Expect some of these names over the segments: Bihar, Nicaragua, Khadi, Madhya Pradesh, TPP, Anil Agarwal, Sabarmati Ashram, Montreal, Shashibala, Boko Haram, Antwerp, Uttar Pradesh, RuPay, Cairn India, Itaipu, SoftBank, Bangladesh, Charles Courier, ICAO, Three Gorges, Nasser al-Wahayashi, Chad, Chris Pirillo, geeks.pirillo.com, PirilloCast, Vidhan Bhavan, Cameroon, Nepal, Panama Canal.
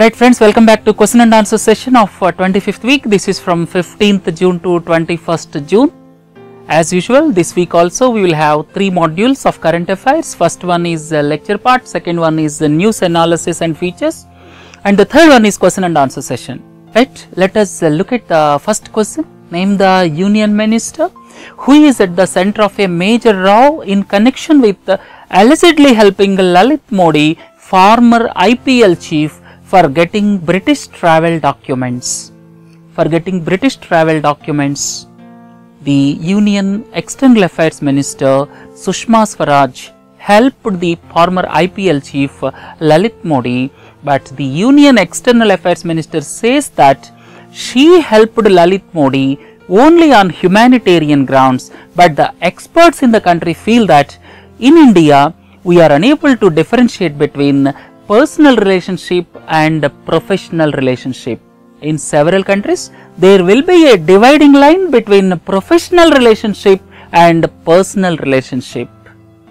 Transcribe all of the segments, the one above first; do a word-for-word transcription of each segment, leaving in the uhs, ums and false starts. Right friends, welcome back to question and answer session of uh, twenty-fifth week. This is from fifteenth June to twenty-first June. As usual, this week also we will have three modules of current affairs. First one is uh, lecture part, second one is uh, news analysis and features, and the third one is question and answer session. Right, let us uh, look at the first question. Name the union minister who is at the center of a major row in connection with uh, allegedly helping Lalit Modi, former I P L chief, for getting British travel documents. For getting British travel documents, the Union External Affairs Minister Sushma Swaraj helped the former I P L chief Lalit Modi, but the Union External Affairs Minister says that she helped Lalit Modi only on humanitarian grounds, but the experts in the country feel that in India, we are unable to differentiate between personal relationship and professional relationship. In several countries, there will be a dividing line between professional relationship and personal relationship,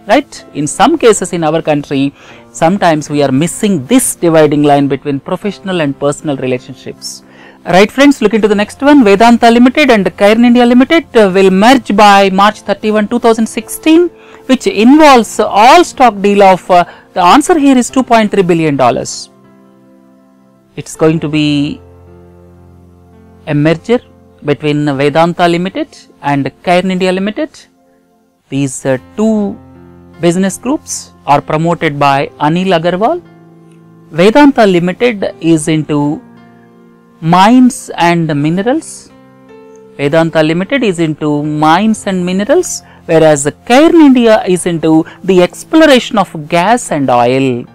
right? In some cases in our country, sometimes we are missing this dividing line between professional and personal relationships. Right friends, look into the next one. Vedanta Limited and Cairn India Limited will merge by March thirty-first two thousand sixteen, which involves all stock deal of uh, the answer here is two point three billion dollars. It's going to be a merger between Vedanta Limited and Cairn India Limited. These uh, two business groups are promoted by Anil Agarwal. Vedanta Limited is into mines and minerals. Vedanta Limited is into mines and minerals, whereas Cairn India is into the exploration of gas and oil.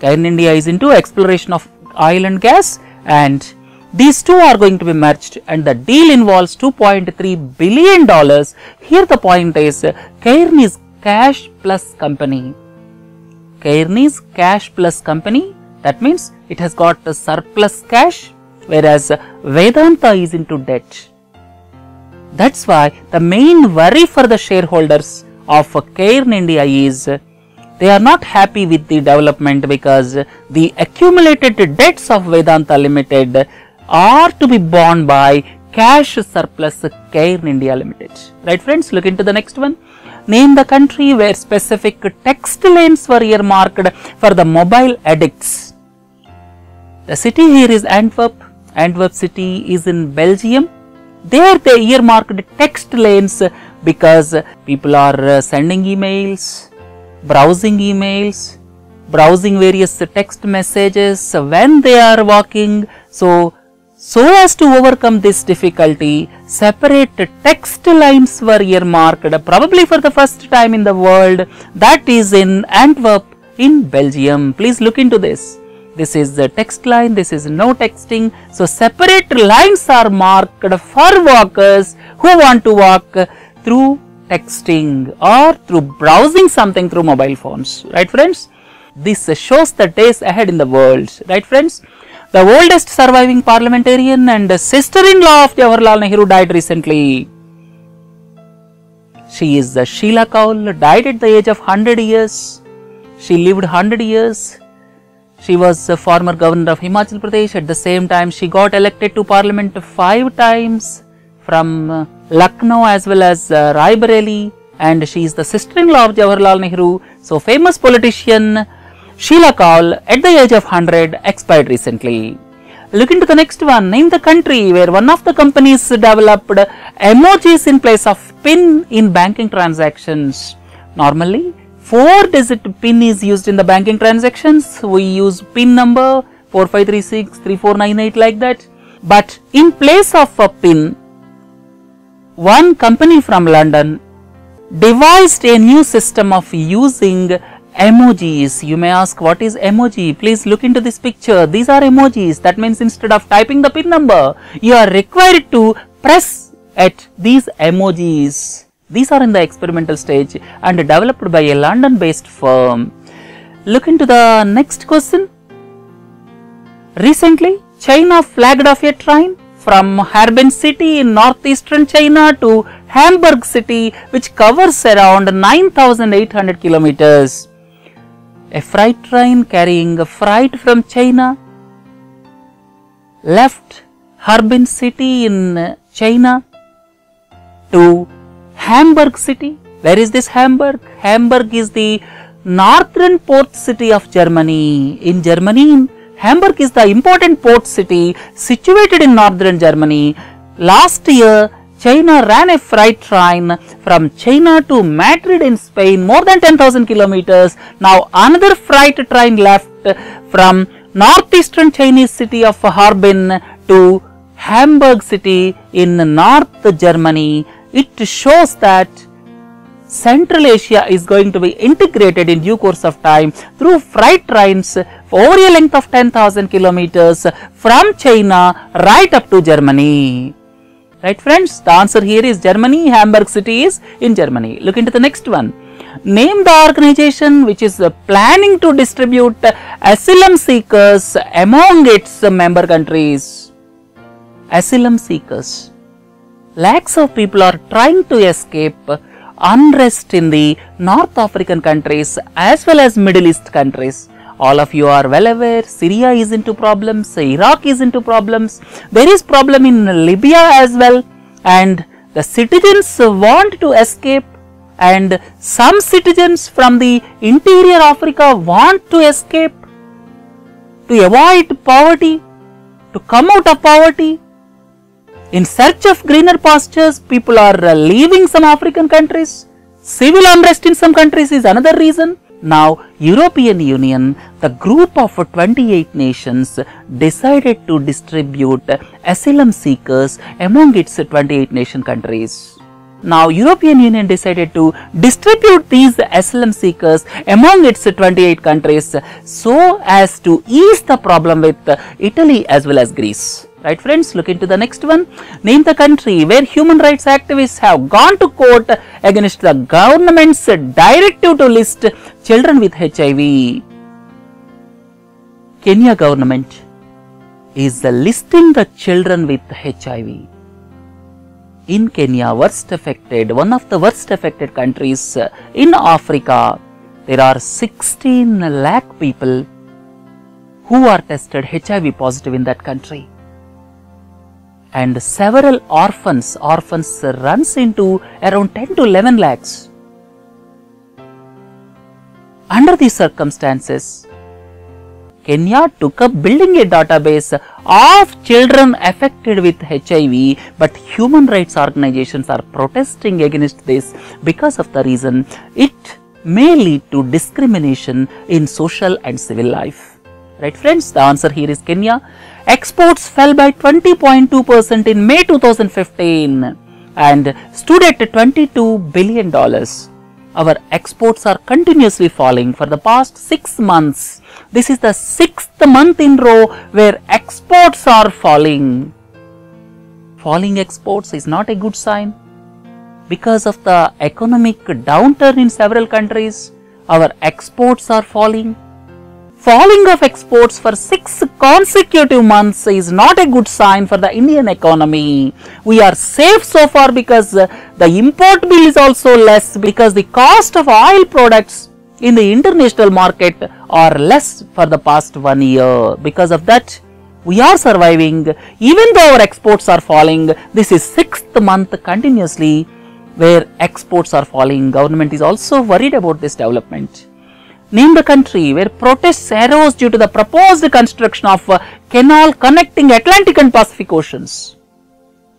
Cairn India is into exploration of oil and gas, and these two are going to be merged, and the deal involves two point three billion dollars. Here the point is, Cairn is cash plus company. Cairn is cash plus company. That means it has got the surplus cash, whereas Vedanta is into debt. That's why the main worry for the shareholders of Cairn India is they are not happy with the development, because the accumulated debts of Vedanta Limited are to be borne by cash surplus Cairn India Limited. Right friends, look into the next one. Name the country where specific text lanes were earmarked for the mobile addicts. The city here is Antwerp. Antwerp city is in Belgium. There they earmarked text lanes because people are sending emails, browsing emails, browsing various text messages when they are walking. So, so as to overcome this difficulty, separate text lines were earmarked, probably for the first time in the world. That is in Antwerp in Belgium. Please look into this. This is the text line, this is no texting. So, separate lines are marked for walkers who want to walk through texting or through browsing something through mobile phones. Right friends, this shows the days ahead in the world. Right friends, the oldest surviving parliamentarian and sister-in-law of Jawaharlal Nehru died recently. She is the Sheila Kaul, died at the age of one hundred years. She lived one hundred years. She was a former governor of Himachal Pradesh. At the same time, she got elected to parliament five times from uh, Lucknow as well as uh, Rai Bareli, and she is the sister-in-law of Jawaharlal Nehru. So, famous politician Sheila Kaul at the age of one hundred expired recently. Look into the next one. Name the country where one of the companies developed emojis in place of PIN in banking transactions. Normally, four digit PIN is used in the banking transactions. We use PIN number four five three six three four nine eight like that. But in place of a PIN, one company from London devised a new system of using emojis. You may ask, what is emoji? Please look into this picture. These are emojis. That means instead of typing the PIN number, you are required to press at these emojis. These are in the experimental stage and developed by a London based firm. Look into the next question. Recently, China flagged off a train from Harbin city in northeastern China to Hamburg city, which covers around nine thousand eight hundred kilometers. A freight train carrying freight from China left Harbin city in China to Hamburg city. Where is this Hamburg? Hamburg is the northern port city of Germany. In Germany, Hamburg is the important port city situated in northern Germany. Last year, China ran a freight train from China to Madrid in Spain, more than ten thousand kilometers. Now, another freight train left from northeastern Chinese city of Harbin to Hamburg city in North Germany. It shows that Central Asia is going to be integrated in due course of time through freight trains over a length of ten thousand kilometers from China right up to Germany. Right friends, the answer here is Germany. Hamburg city is in Germany. Look into the next one. Name the organization which is planning to distribute asylum seekers among its member countries. Asylum seekers. Lakhs of people are trying to escape unrest in the North African countries as well as Middle East countries. All of you are well aware, Syria is into problems, Iraq is into problems, there is problem in Libya as well, and the citizens want to escape, and some citizens from the interior Africa want to escape to avoid poverty, to come out of poverty. In search of greener pastures, people are leaving some African countries. Civil unrest in some countries is another reason. Now, European Union, the group of twenty-eight nations, decided to distribute asylum seekers among its twenty-eight nation countries. Now, European Union decided to distribute these asylum seekers among its twenty-eight countries so as to ease the problem with Italy as well as Greece. Right friends, look into the next one. Name the country where human rights activists have gone to court against the government's directive to list children with H I V. Kenya government is listing the children with H I V. In Kenya, worst affected, one of the worst affected countries in Africa, there are sixteen lakh people who are tested H I V positive in that country. And several orphans, orphans runs into around ten to eleven lakhs. Under these circumstances, Kenya took up building a database of children affected with H I V, but human rights organizations are protesting against this because of the reason it may lead to discrimination in social and civil life. Right friends, the answer here is Kenya. Exports fell by twenty point two percent in May two thousand fifteen and stood at twenty-two billion dollars. Our exports are continuously falling for the past six months. This is the sixth month in row where exports are falling. Falling exports is not a good sign. Because of the economic downturn in several countries, our exports are falling. Falling of exports for six consecutive months is not a good sign for the Indian economy. We are safe so far because the import bill is also less because the cost of oil products in the international market are less for the past one year. Because of that, we are surviving. Even though our exports are falling, this is sixth month continuously where exports are falling. Government is also worried about this development. Name the country where protests arose due to the proposed construction of a canal connecting Atlantic and Pacific Oceans.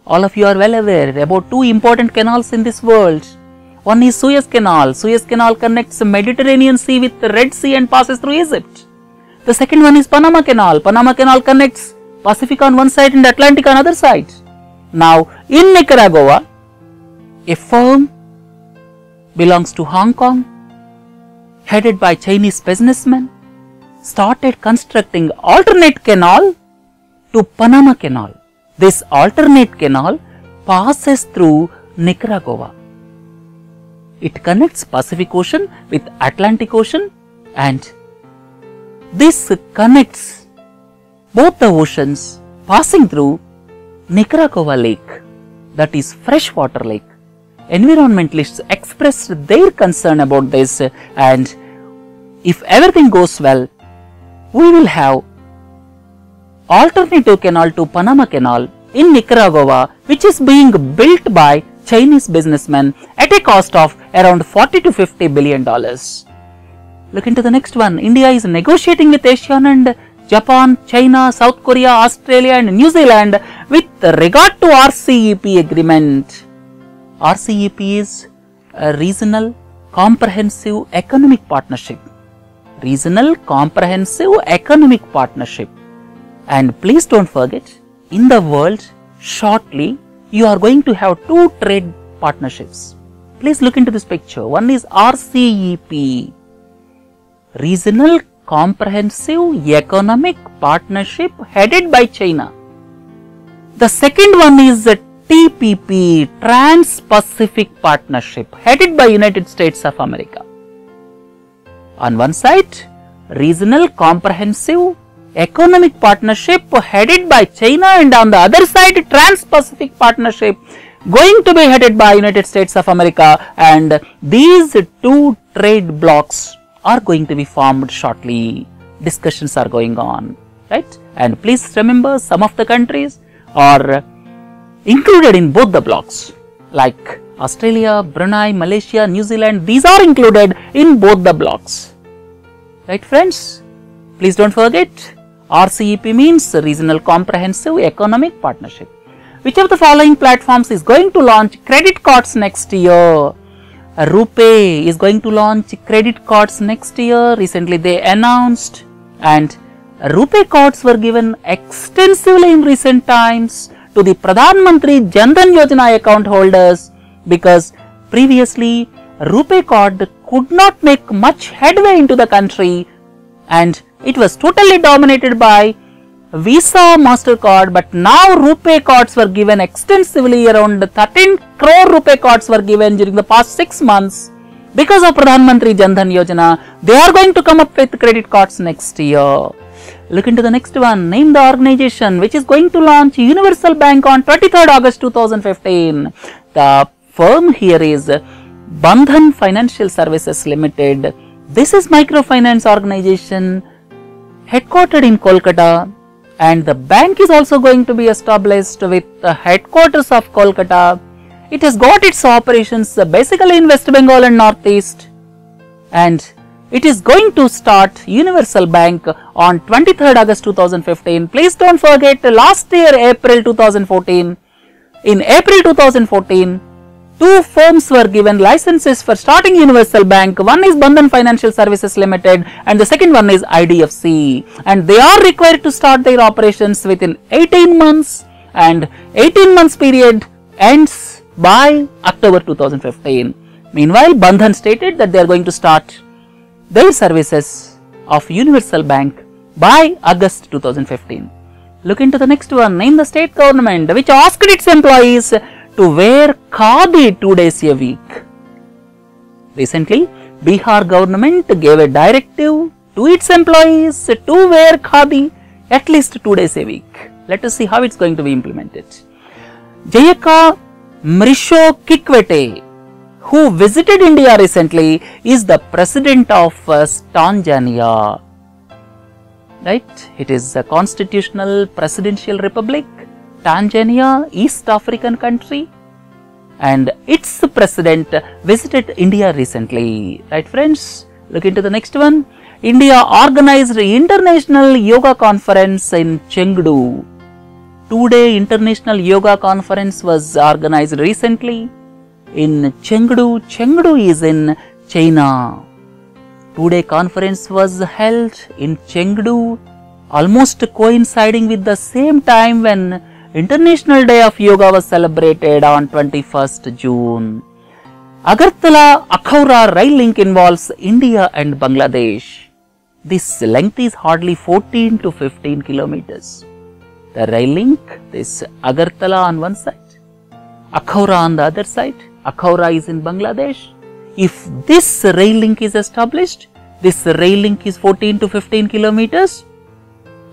All of you are well aware about two important canals in this world. One is Suez Canal. Suez Canal connects the Mediterranean Sea with the Red Sea and passes through Egypt. The second one is Panama Canal. Panama Canal connects Pacific on one side and Atlantic on other side. Now, in Nicaragua, a firm belongs to Hong Kong, headed by Chinese businessmen, started constructing alternate canal to Panama Canal. This alternate canal passes through Nicaragua. It connects Pacific Ocean with Atlantic Ocean, and this connects both the oceans passing through Nicaragua Lake, that is freshwater lake. Environmentalists expressed their concern about this, and if everything goes well, we will have alternative canal to Panama Canal in Nicaragua, which is being built by Chinese businessmen at a cost of around forty to fifty billion dollars. Look into the next one. India is negotiating with ASEAN and Japan, China, South Korea, Australia and New Zealand with regard to R C E P agreement. R C E P is a regional comprehensive economic partnership. Regional comprehensive economic partnership. And please don't forget, in the world shortly you are going to have two trade partnerships. Please look into this picture. One is R C E P, Regional Comprehensive Economic Partnership, headed by China. The second one is the T P P, Trans-Pacific Partnership, headed by United States of America. On one side, Regional Comprehensive Economic Partnership headed by China, and on the other side Trans-Pacific Partnership going to be headed by United States of America, and these two trade blocks are going to be formed shortly. Discussions are going on, right? And please remember, some of the countries are included in both the blocks, like Australia, Brunei, Malaysia, New Zealand. These are included in both the blocks, right friends? Please don't forget, R C E P means Regional Comprehensive Economic Partnership. Which of the following platforms is going to launch credit cards next year? RuPay is going to launch credit cards next year. Recently they announced, and RuPay cards were given extensively in recent times to the Pradhan Mantri Jan Dhan Yojana account holders, because previously RuPay card could not make much headway into the country and it was totally dominated by Visa, MasterCard, but now RuPay cards were given extensively. Around thirteen crore RuPay cards were given during the past six months because of Pradhan Mantri Jan Dhan Yojana. They are going to come up with credit cards next year. Look into the next one. Name the organization which is going to launch Universal Bank on twenty-third August two thousand fifteen. The firm here is Bandhan Financial Services Limited. This is microfinance organization headquartered in Kolkata. And the bank is also going to be established with the headquarters of Kolkata. It has got its operations basically in West Bengal and Northeast. And it is going to start Universal Bank on twenty-third August two thousand fifteen. Please don't forget, last year April two thousand fourteen. In April two thousand fourteen, two firms were given licenses for starting Universal Bank. One is Bandhan Financial Services Limited and the second one is I D F C. And they are required to start their operations within eighteen months, and eighteen months period ends by October two thousand fifteen. Meanwhile, Bandhan stated that they are going to start their services of Universal Bank by August two thousand fifteen. Look into the next one. Name the state government which asked its employees to wear khadi two days a week. Recently, Bihar government gave a directive to its employees to wear khadi at least two days a week. Let us see how it's going to be implemented. Jayaka Mrisho Kikwete, who visited India recently, is the president of uh, Tanzania. Right? It is a constitutional presidential republic. Tanzania, East African country, and its president visited India recently. Right friends, look into the next one. India organized International Yoga Conference in Chengdu. Two-day International Yoga Conference was organized recently in Chengdu. Chengdu is in China. Two-day conference was held in Chengdu, almost coinciding with the same time when International Day of Yoga was celebrated on twenty-first June. Agartala Akhaura rail link involves India and Bangladesh. This length is hardly fourteen to fifteen kilometers. The rail link, this Agartala on one side, Akhaura on the other side. Akhaura is in Bangladesh. If this rail link is established, this rail link is fourteen to fifteen kilometers.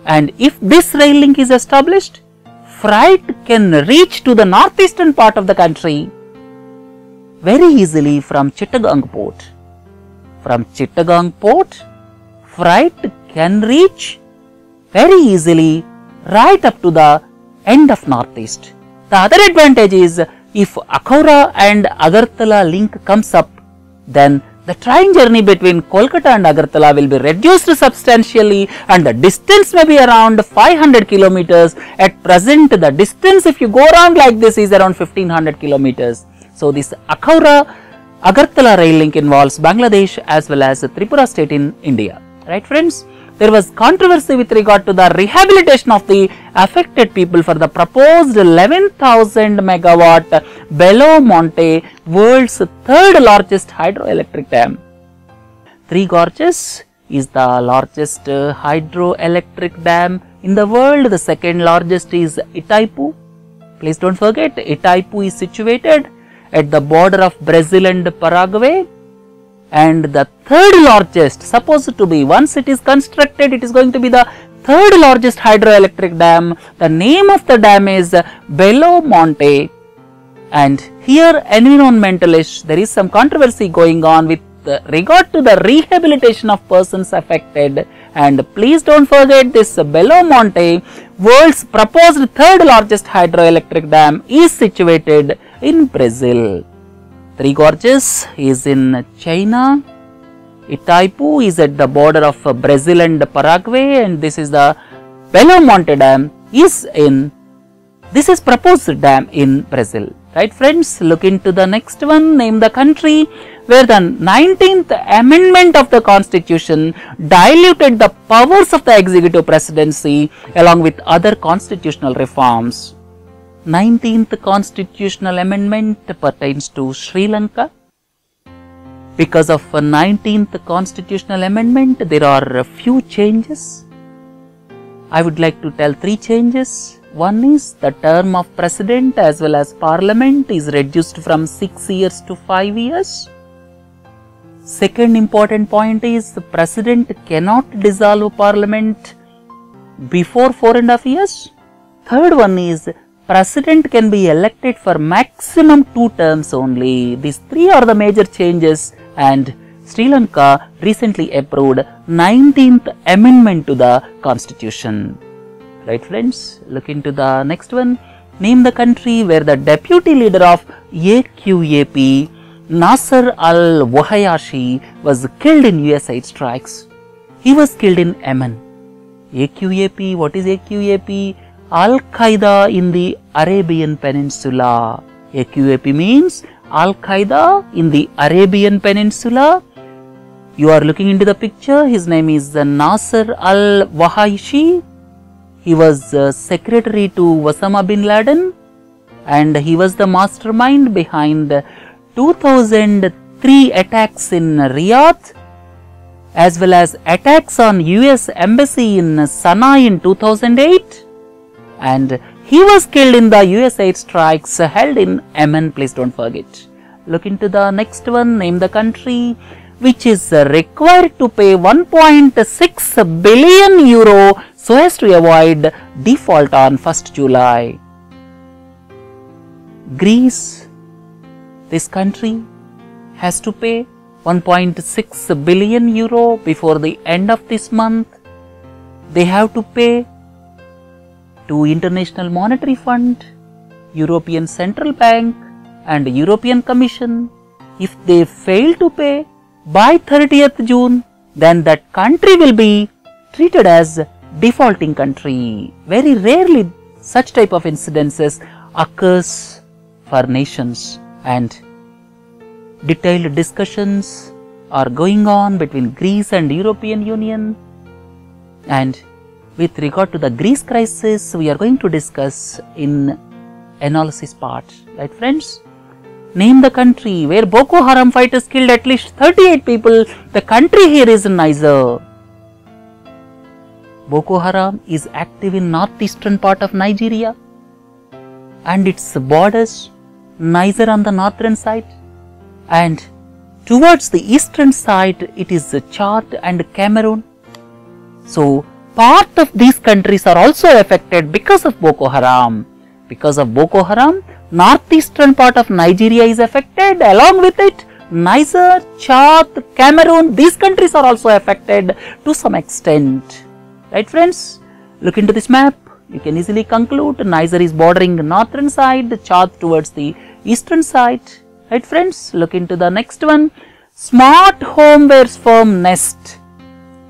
And if this rail link is established, freight can reach to the northeastern part of the country very easily from Chittagong port. From Chittagong port, freight can reach very easily right up to the end of northeast. The other advantage is, if Akhaura and Agartala link comes up, then the train journey between Kolkata and Agartala will be reduced substantially, and the distance may be around five hundred kilometers. At present, the distance if you go around like this is around fifteen hundred kilometers. So, this Akhaura Agartala rail link involves Bangladesh as well as Tripura state in India. Right, friends? There was controversy with regard to the rehabilitation of the affected people for the proposed eleven thousand megawatt Belo Monte, world's third largest hydroelectric dam. Three Gorges is the largest hydroelectric dam in the world. The second largest is Itaipu. Please don't forget, Itaipu is situated at the border of Brazil and Paraguay. And the third largest, supposed to be, once it is constructed, it is going to be the third largest hydroelectric dam. The name of the dam is Belo Monte. And here environmentalists, there is some controversy going on with regard to the rehabilitation of persons affected. And please don't forget, this Belo Monte, world's proposed third largest hydroelectric dam, is situated in Brazil. Three Gorges is in China. Itaipu is at the border of Brazil and Paraguay, and this is the Belo Monte dam is in, this is proposed dam in Brazil. Right, friends? Look into the next one. Name the country where the nineteenth amendment of the Constitution diluted the powers of the executive presidency along with other constitutional reforms. nineteenth constitutional amendment pertains to Sri Lanka. Because of nineteenth constitutional amendment, there are a few changes. I would like to tell three changes. One is the term of president as well as parliament is reduced from six years to five years. Second important point is the president cannot dissolve parliament before four and a half years. Third one is president can be elected for maximum two terms only. These three are the major changes, and Sri Lanka recently approved nineteenth amendment to the Constitution. Right, friends? Look into the next one. Name the country where the deputy leader of A Q A P, Nasser al-Wahayashi, was killed in U S aid strikes. He was killed in Yemen. A Q A P, what is A Q A P? Al-Qaeda in the Arabian Peninsula. A Q A P means Al-Qaeda in the Arabian Peninsula. You are looking into the picture. His name is Nasser al-Wahayashi. He was uh, secretary to Osama bin Laden, and he was the mastermind behind two thousand three attacks in Riyadh, as well as attacks on U S embassy in Sana'a in two thousand eight. And he was killed in the U S aid strikes held in Yemen. Please don't forget. Look into the next one. Name the country which is required to pay one point six billion euro so as to avoid default on first of July. Greece. This country has to pay one point six billion euro before the end of this month. They have to pay to International Monetary Fund, European Central Bank and European Commission. If they fail to pay by thirtieth June, then that country will be treated as defaulting country. Very rarely such type of incidences occurs for nations, and detailed discussions are going on between Greece and European Union. And with regard to the Greece crisis, we are going to discuss in analysis part. Right, friends? Name the country where Boko Haram fighters killed at least thirty-eight people. The country here is Niger. Boko Haram is active in northeastern part of Nigeria and its borders, Niger on the northern side, and towards the eastern side it is Chad and Cameroon. So, part of these countries are also affected because of Boko Haram. Because of Boko Haram, northeastern part of Nigeria is affected. Along with it, Niger, Chad, Cameroon, these countries are also affected to some extent. Right, friends? Look into this map. You can easily conclude Niger is bordering the northern side, the Chad towards the eastern side. Right friends, look into the next one. Smart homewares firm Nest.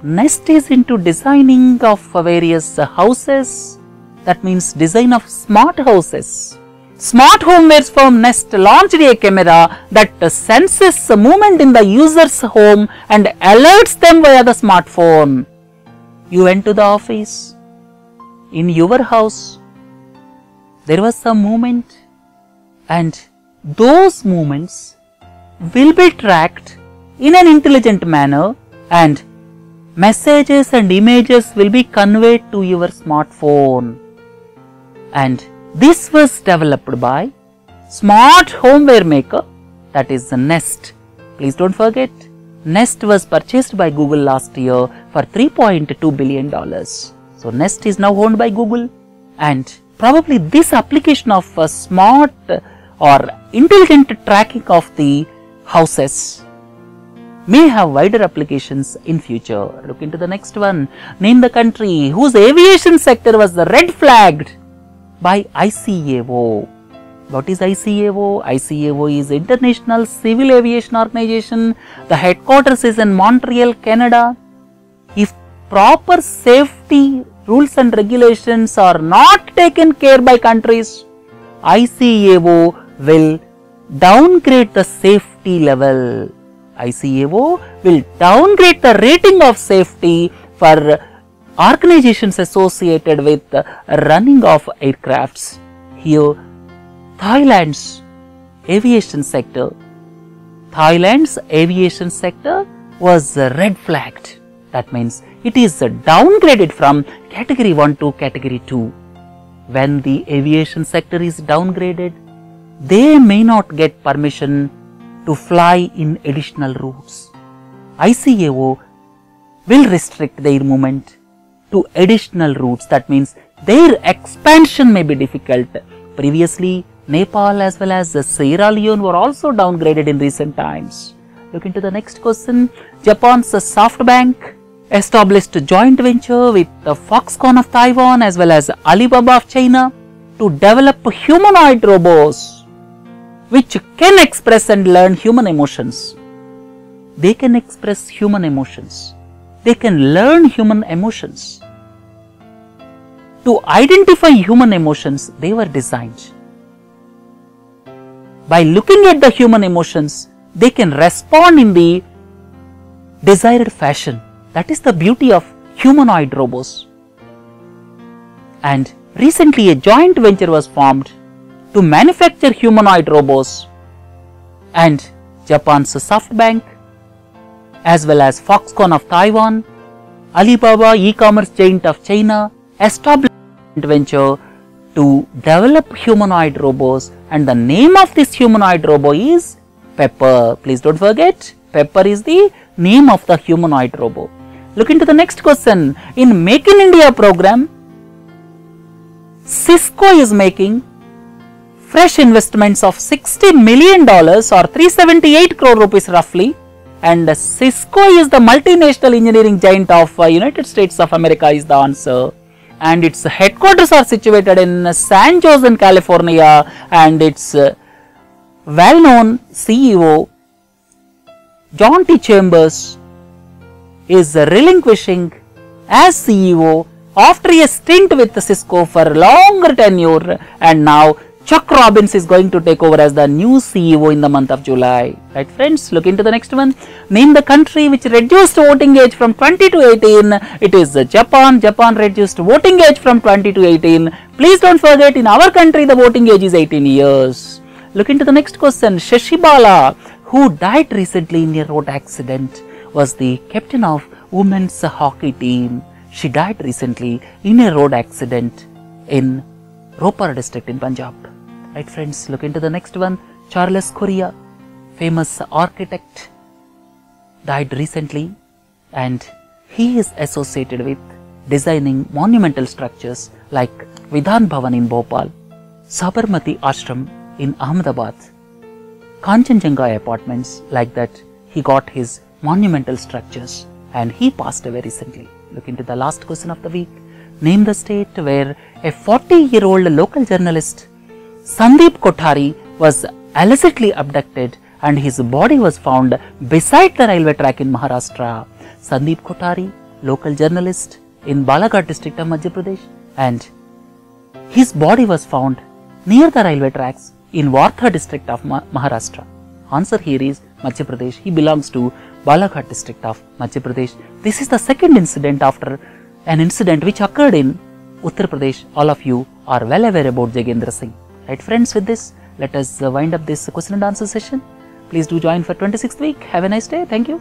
Nest is into designing of various houses, that means design of smart houses. Smart homewares firm Nest launched a camera that senses movement in the user's home and alerts them via the smartphone. You went to the office, in your house, there was some movement and those movements will be tracked in an intelligent manner and messages and images will be conveyed to your smartphone. And this was developed by smart homeware maker, that is the Nest. Please don't forget, Nest was purchased by Google last year for three point two billion dollars. So Nest is now owned by Google, and probably this application of a smart or intelligent tracking of the houses may have wider applications in future. Look into the next one. Name the country whose aviation sector was red flagged by I C A O. What is I C A O? I C A O is International Civil Aviation Organization. The headquarters is in Montreal, Canada. If proper safety rules and regulations are not taken care by countries, I C A O will downgrade the safety level. I C A O will downgrade the rating of safety for organizations associated with running of aircrafts. Here, Thailand's aviation sector, Thailand's aviation sector was red flagged. That means it is downgraded from category one to category two. When the aviation sector is downgraded, they may not get permission to fly in additional routes. I C A O will restrict their movement to additional routes. That means their expansion may be difficult. Previously, Nepal as well as Sierra Leone were also downgraded in recent times. Look into the next question. Japan's SoftBank established a joint venture with the Foxconn of Taiwan as well as Alibaba of China to develop humanoid robots which can express and learn human emotions. They can express human emotions. They can learn human emotions. To identify human emotions, they were designed. By looking at the human emotions, they can respond in the desired fashion. That is the beauty of humanoid robots. And recently a joint venture was formed to manufacture humanoid robots, and Japan's SoftBank as well as Foxconn of Taiwan, Alibaba e-commerce giant of China established a joint venture to develop humanoid robots, and the name of this humanoid robot is Pepper. Please don't forget, Pepper is the name of the humanoid robot. Look into the next question. In Make in India program, Cisco is making fresh investments of sixty million dollars or three hundred seventy-eight crore rupees roughly, and Cisco is the multinational engineering giant of uh, United States of America is the answer, and its headquarters are situated in San Jose in California, and its uh, well-known C E O John T. Chambers is relinquishing as C E O after a stint with Cisco for a longer tenure, and now Chuck Robbins is going to take over as the new C E O in the month of July. Right friends, look into the next one. Name the country which reduced voting age from twenty to eighteen. It is Japan. Japan reduced voting age from twenty to eighteen. Please don't forget, in our country the voting age is eighteen years. Look into the next question. Shashibala, who died recently in a road accident, was the captain of women's hockey team. She died recently in a road accident in Ropar district in Punjab. Right friends, look into the next one. Charles Courier, famous architect, died recently, and he is associated with designing monumental structures like Vidhan Bhavan in Bhopal, Sabarmati Ashram in Ahmedabad, Kanchenjunga apartments. Like that, he got his monumental structures, and he passed away recently. Look into the last question of the week. Name the State, where a forty-year-old local journalist, Sandeep Kothari, was illicitly abducted and his body was found beside the railway track in Maharashtra. Sandeep Kothari, local journalist in Balaghat district of Madhya Pradesh, and his body was found near the railway tracks in Wardha district of Ma Maharashtra. Answer here is Madhya Pradesh. He belongs to Balaghat district of Madhya Pradesh. This is the second incident after an incident which occurred in Uttar Pradesh. All of you are well aware about Jagendra Singh. Right friends, with this, let us wind up this question and answer session. Please do join for twenty-sixth week. Have a nice day. Thank you.